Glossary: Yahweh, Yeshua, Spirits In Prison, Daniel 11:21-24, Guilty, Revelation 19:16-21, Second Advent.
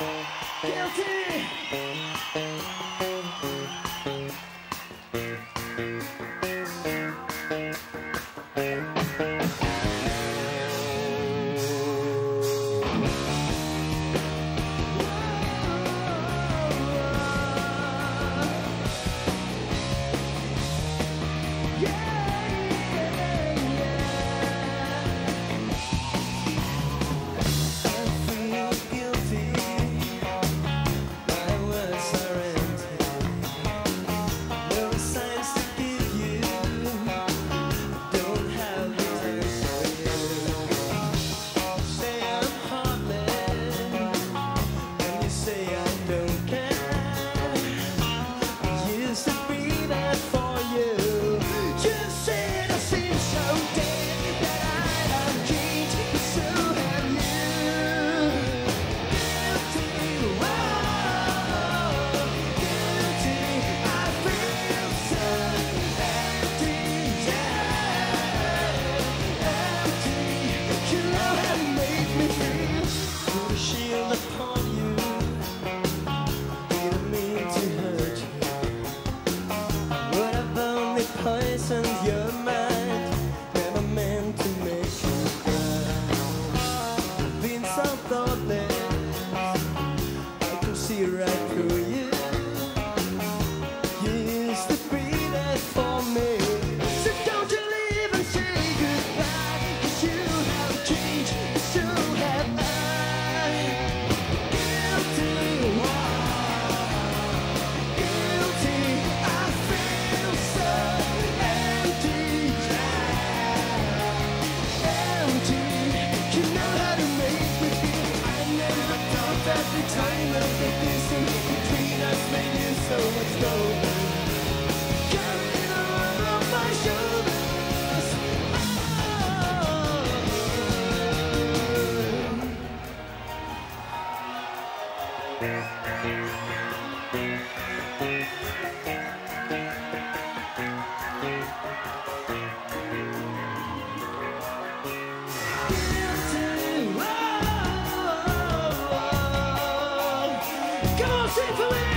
Guilty! Poisoned your mind, never meant to make you cry. Been so thoughtless, I can see right through you. You used to be there for me, so don't you leave and say goodbye, 'cause you have changed, so have I. Guilty, why? Guilty, I feel so Guilty, oh, oh, oh. Come on, sing for me.